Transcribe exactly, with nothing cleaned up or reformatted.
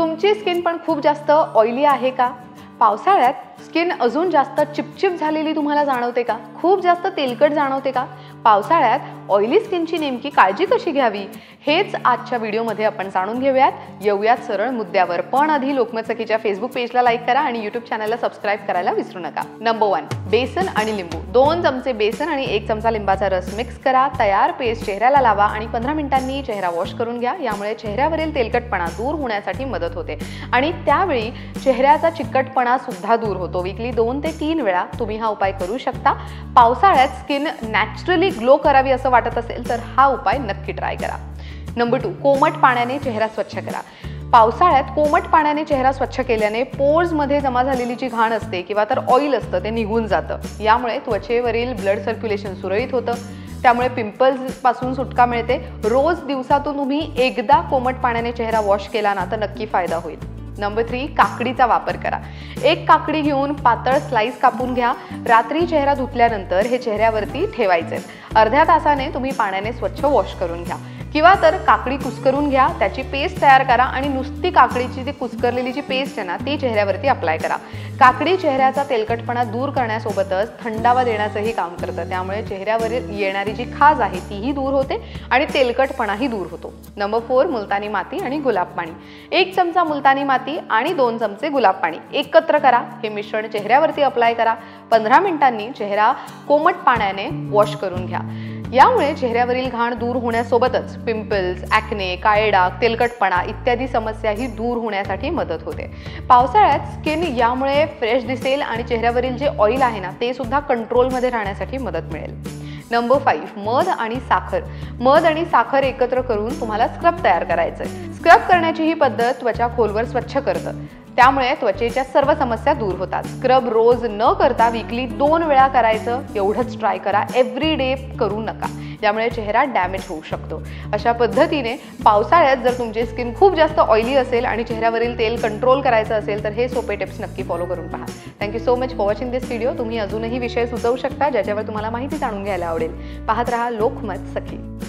तुमची स्किन पण खूप जास्त ऑयली आहे का? पावसाळ्यात स्किन अजून जास्त चिपचिप झालेली तुम्हाला जाणवते का? खूप जास्त तेलकट जाणवते का? पावसाळ्यात ऑयली स्किनची नेमकी काळजी कशी घ्यावी हेच आजच्या व्हिडिओमध्ये आपण जाणून घेऊयात। येऊयात सरळ मुद्द्यावर, पण आधी लोकमत सखीच्या फेसबुक पेजला लाईक करा आणि YouTube चॅनलला सबस्क्राइब करायला विसरू नका। नंबर एक, बेसन आणि लिंबू। दोन चमचे बेसन आणि एक चमचा लिंबाचा रस मिक्स करा। तयार पेस्ट चेहऱ्याला लावा आणि पंधरा मिनिटांनी चेहरा वॉश करून घ्या। यामुळे चेहऱ्यावरील तेलकटपणा दूर होण्यासाठी मदत होते आणि त्यावेळी चेहऱ्याचा चिकटपणा सुद्धा दूर होतो। वीकली दोन ते तीन वेळा तुम्ही हा उपाय करू शकता। पावसाळ्यात स्किन नॅचरली ग्लो करावी असं वाटत असेल तर हा उपाय नक्की ट्राय करा। नंबर दोन, कोमट पाण्याने चेहरा स्वच्छ करा। पावसाळ्यात कोमट पाण्याने चेहरा स्वच्छ केल्याने पोर्स मध्ये जमा झालेली जी घाण असते किंवा तर ऑइल असतं ते निघून जातं। यामुळे त्वचेवरील ब्लड सर्क्युलेशन सुरळीत होतं, त्यामुळे पिंपल्स पासून सुटका मिळते। रोज दिवसातून तुम्ही एकदा कोमट पाण्याने चेहरा वॉश केला ना तर नक्की फायदा होईल। नंबर तीन, काकडीचा वापर करा। एक काकडी घेऊन पातळ स्लाइस कापून घ्या। रात्री चेहरा धुतल्यानंतर हे चेहऱ्यावरती ठेवायचे। अर्ध्या तासाने तुम्ही पाण्याने स्वच्छ वॉश करून घ्या किंवा तर काकडी कुस्करून घ्या, त्याची पेस्ट तयार करा आणि नुसती काकडीची जी कुस्करलेली जी पेस्ट आहे ना ती चेहऱ्यावरती अप्लाय करा। काकडी चेहऱ्याचा तेलकटपणा दूर करण्यासोबतच थंडावा देण्याचंही काम करतं, त्यामुळे चेहऱ्यावर येणारी जी खाज आहे तीही दूर होते आणि तेलकटपणाही दूर होतो। नंबर चार, मुलतानी माती आणि गुलाब पाणी। एक चमचा मुलतानी माती आणि दोन चमचे गुलाब पाणी एकत्र करा। हे मिश्रण चेहऱ्यावरती अप्लाय करा। पंधरा मिनिटांनी चेहरा कोमट पाण्याने वॉश करून घ्या। यामुळे चेहऱ्यावरील घाण दूर होण्यासोबतच पिंपल्स, ॲक्ने, काळे डाग, तेलकटपणा इत्यादी समस्याही दूर होण्यासाठी मदत होते। पावसाळ्यात स्किन यामुळे फ्रेश दिसेल आणि चेहऱ्यावरील जे ऑइल आहे ना ते सुद्धा कंट्रोलमध्ये राहण्यासाठी मदत मिळेल। नंबर पाच, मध आणि साखर। मध आणि साखर एकत्र करून तुम्हाला स्क्रब तयार करायचं आहे। स्क्रब करण्याची ही पद्धत त्वचा खोलवर स्वच्छ करते, त्यामुळे त्वचेच्या सर्व समस्या दूर होतात। स्क्रब रोज न करता वीकली दोन वेळा करायचं, एवढंच ट्राय करा। एव्हरी डे करू नका, त्यामुळे चेहरा डॅमेज होऊ शकतो। अशा पद्धतीने पावसाळ्यात जर तुमची स्किन खूप जास्त ऑइली असेल आणि चेहऱ्यावरील तेल कंट्रोल करायचं असेल तर हे सोपे टिप्स नक्की फॉलो करून पहा। Thank you so much for watching this video. तुम्ही अजूनही विषय सुचवू शकता ज्याच्यावर तुम्हाला माहिती जाणून घ्यायला आवडेल। पाहत रहा लोकमत सखी।